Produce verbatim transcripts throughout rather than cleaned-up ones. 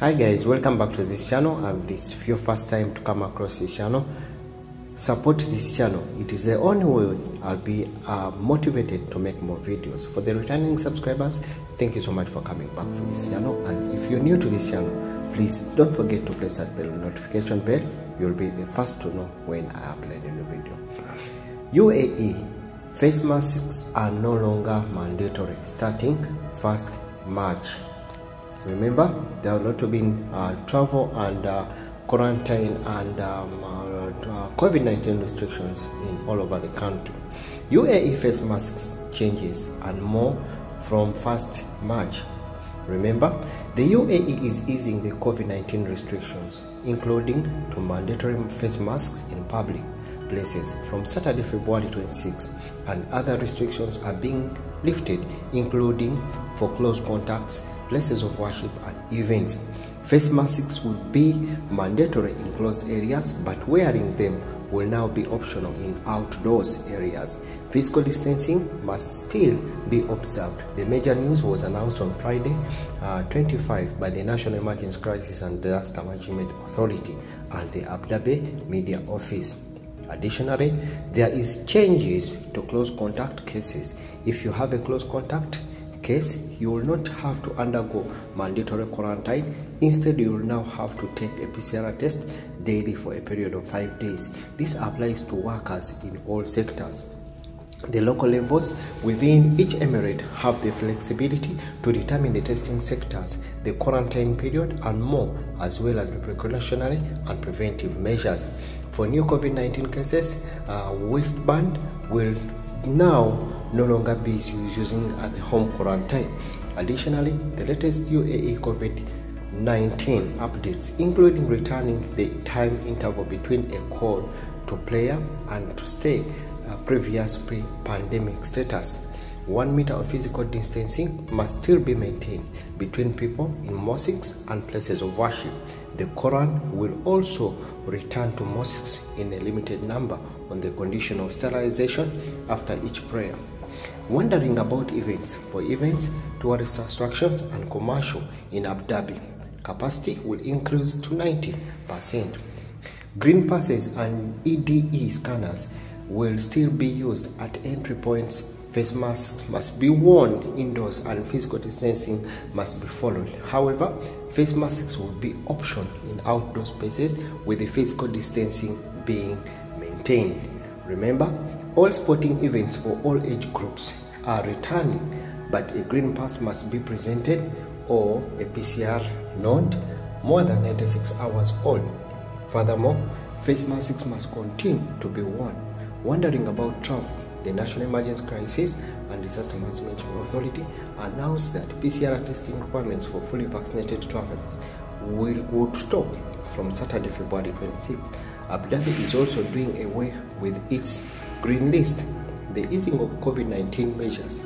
Hi guys, welcome back to this channel, and it's your first time to come across this channel, support this channel. It is the only way I'll be uh, motivated to make more videos. For the returning subscribers, thank you so much for coming back for this channel, and if you're new to this channel, please don't forget to press that bell notification bell. You'll be the first to know when I upload a new video. U A E face masks are no longer mandatory starting first March. Remember, there will not have been uh, travel and uh, quarantine and um, uh, COVID nineteen restrictions in all over the country. U A E face masks changes and more from first March. Remember, the U A E is easing the COVID nineteen restrictions, including to mandatory face masks in public places from Saturday, February twenty-sixth, and other restrictions are being lifted, including for close contacts, places of worship, and events. Face masks would be mandatory in closed areas, but wearing them will now be optional in outdoors areas. Physical distancing must still be observed. The major news was announced on Friday, uh, twenty-fifth, by the National Emergency Crisis and Disaster Management Authority and the Abu Dhabi Media Office. Additionally, there is changes to close contact cases. If you have a close contact case, you will not have to undergo mandatory quarantine. Instead, you will now have to take a P C R test daily for a period of five days. This applies to workers in all sectors. The local levels within each emirate have the flexibility to determine the testing sectors, the quarantine period, and more, as well as the precautionary and preventive measures. For new COVID nineteen cases, uh, wristband will now no longer be using at the home quarantine. Additionally, the latest U A E COVID nineteen updates, including returning the time interval between a call to prayer and to stay uh, previous pre-pandemic status. One meter of physical distancing must still be maintained between people in mosques and places of worship. The Quran will also return to mosques in a limited number on the condition of sterilization after each prayer. Wondering about events? For events, tourist attractions and commercial in Abu Dhabi, capacity will increase to ninety percent. Green passes and E D E scanners will still be used at entry points. Face masks must be worn indoors and physical distancing must be followed. However, face masks will be optional in outdoor spaces, with the physical distancing being maintained. Remember, all sporting events for all age groups are returning, but a green pass must be presented or a P C R not more than ninety-six hours old. Furthermore, face masks must continue to be worn. Wondering about travel? The National Emergency Crisis and Disaster Management Authority announced that P C R testing requirements for fully vaccinated travelers will go to stop from Saturday, February twenty-sixth. Abu Dhabi is also doing away with its green list. The easing of COVID nineteen measures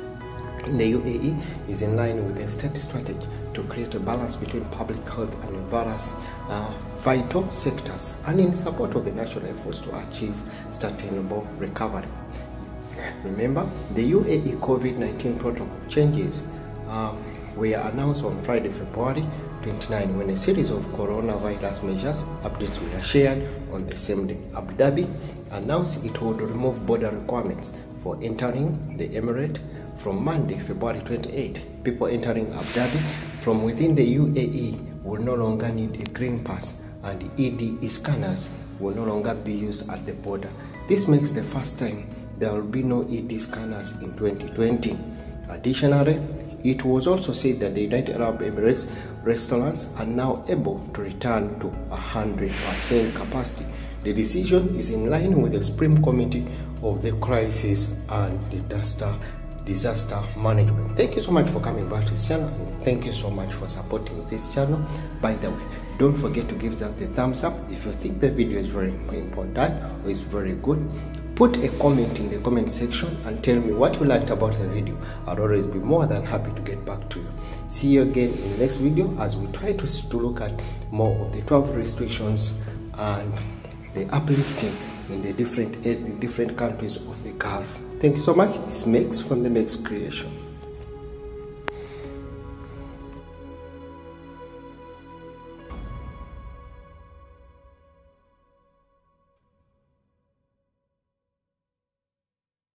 in the U A E is in line with the state strategy to create a balance between public health and various uh, vital sectors, and in support of the national efforts to achieve sustainable recovery. Remember, the U A E COVID nineteen protocol changes um, were announced on Friday, February twenty-ninth, when a series of coronavirus measures updates were shared on the same day. Abu Dhabi announced it would remove border requirements for entering the Emirate from Monday, February twenty-eighth. People entering Abu Dhabi from within the U A E will no longer need a green pass, and E D E scanners will no longer be used at the border. This makes the first time there will be no E D scanners in twenty twenty. Additionally, it was also said that the United Arab Emirates restaurants are now able to return to one hundred percent capacity. The decision is in line with the Supreme Committee of the Crisis and Disaster, Disaster Management. Thank you so much for coming back to this channel, and thank you so much for supporting this channel. By the way, don't forget to give that a thumbs up if you think the video is very important or is very good. Put a comment in the comment section and tell me what you liked about the video. I'll always be more than happy to get back to you. See you again in the next video as we try to, to look at more of the travel restrictions and the uplifting in the different, in different countries of the Gulf. Thank you so much. It's Mex from the Mex Creation.